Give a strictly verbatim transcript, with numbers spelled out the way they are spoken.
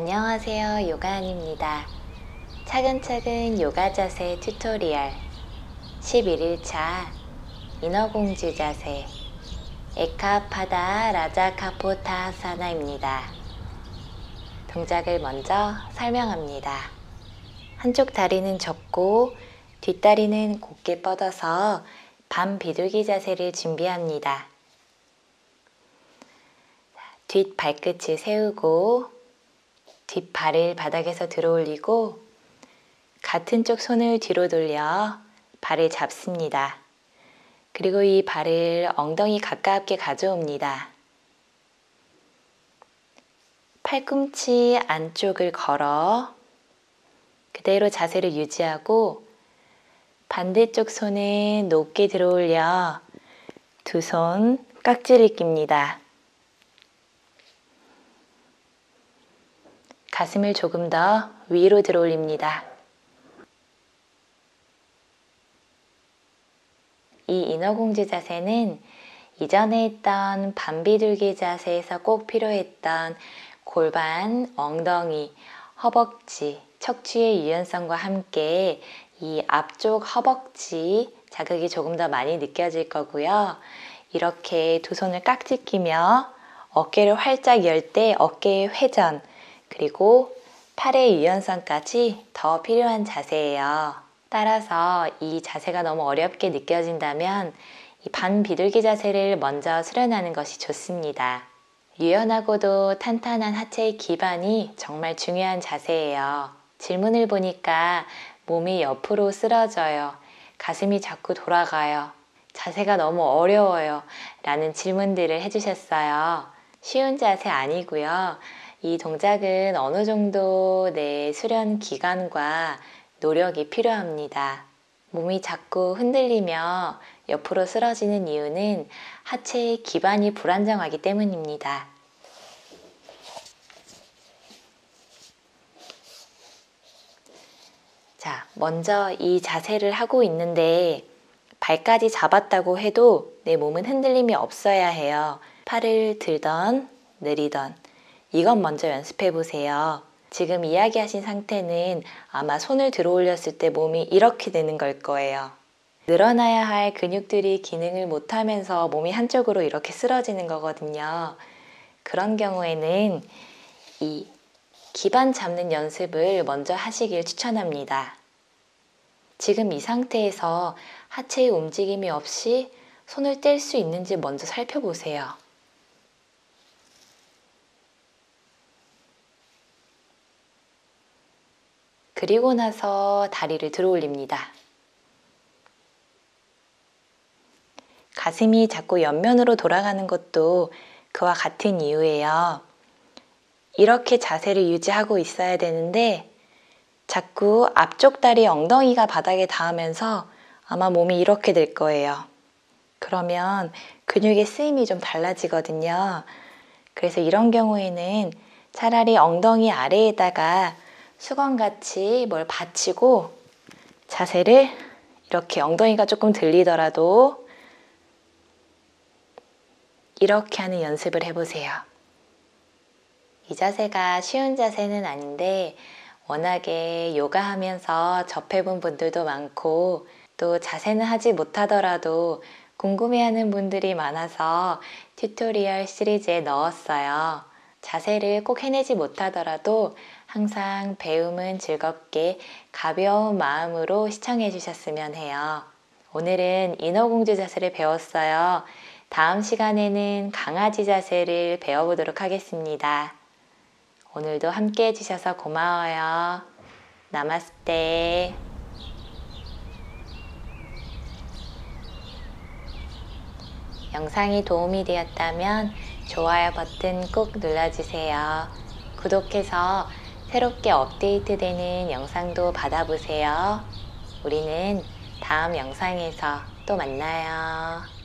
안녕하세요, 요가안입니다. 차근차근 요가 자세 튜토리얼 십일 일차 인어공주 자세 에카파다 라자카포타아사나입니다. 동작을 먼저 설명합니다. 한쪽 다리는 접고 뒷다리는 곧게 뻗어서 반 비둘기 자세를 준비합니다. 뒷발끝을 세우고 뒷발을 바닥에서 들어올리고 같은 쪽 손을 뒤로 돌려 발을 잡습니다. 그리고 이 발을 엉덩이 가깝게 가져옵니다. 팔꿈치 안쪽을 걸어 그대로 자세를 유지하고 반대쪽 손은 높게 들어올려 두 손 깍지를 낍니다. 가슴을 조금 더 위로 들어올립니다. 이 인어공주 자세는 이전에 했던 반비둘기 자세에서 꼭 필요했던 골반, 엉덩이, 허벅지, 척추의 유연성과 함께 이 앞쪽 허벅지 자극이 조금 더 많이 느껴질 거고요. 이렇게 두 손을 깍지 끼며 어깨를 활짝 열 때 어깨의 회전, 그리고 팔의 유연성까지 더 필요한 자세예요. 따라서 이 자세가 너무 어렵게 느껴진다면 이 반비둘기 자세를 먼저 수련하는 것이 좋습니다. 유연하고도 탄탄한 하체의 기반이 정말 중요한 자세예요. 질문을 보니까 몸이 옆으로 쓰러져요, 가슴이 자꾸 돌아가요, 자세가 너무 어려워요 라는 질문들을 해주셨어요. 쉬운 자세 아니고요. 이 동작은 어느 정도 내 수련 기간과 노력이 필요합니다. 몸이 자꾸 흔들리며 옆으로 쓰러지는 이유는 하체의 기반이 불안정하기 때문입니다. 자, 먼저 이 자세를 하고 있는데 발까지 잡았다고 해도 내 몸은 흔들림이 없어야 해요. 팔을 들던 내리던 이건 먼저 연습해 보세요. 지금 이야기하신 상태는 아마 손을 들어 올렸을 때 몸이 이렇게 되는 걸 거예요. 늘어나야 할 근육들이 기능을 못하면서 몸이 한쪽으로 이렇게 쓰러지는 거거든요. 그런 경우에는 이 기반 잡는 연습을 먼저 하시길 추천합니다. 지금 이 상태에서 하체의 움직임이 없이 손을 뗄 수 있는지 먼저 살펴보세요. 그리고 나서 다리를 들어 올립니다. 가슴이 자꾸 옆면으로 돌아가는 것도 그와 같은 이유예요. 이렇게 자세를 유지하고 있어야 되는데 자꾸 앞쪽 다리 엉덩이가 바닥에 닿으면서 아마 몸이 이렇게 될 거예요. 그러면 근육의 쓰임이 좀 달라지거든요. 그래서 이런 경우에는 차라리 엉덩이 아래에다가 수건같이 뭘 받치고 자세를 이렇게 엉덩이가 조금 들리더라도 이렇게 하는 연습을 해보세요. 이 자세가 쉬운 자세는 아닌데 워낙에 요가하면서 접해본 분들도 많고 또 자세는 하지 못하더라도 궁금해하는 분들이 많아서 튜토리얼 시리즈에 넣었어요. 자세를 꼭 해내지 못하더라도 항상 배움은 즐겁게 가벼운 마음으로 시청해 주셨으면 해요. 오늘은 인어공주 자세를 배웠어요. 다음 시간에는 강아지 자세를 배워보도록 하겠습니다. 오늘도 함께 해주셔서 고마워요. 나마스테. 영상이 도움이 되었다면 좋아요 버튼 꼭 눌러주세요. 구독해서 새롭게 업데이트되는 영상도 받아보세요. 우리는 다음 영상에서 또 만나요.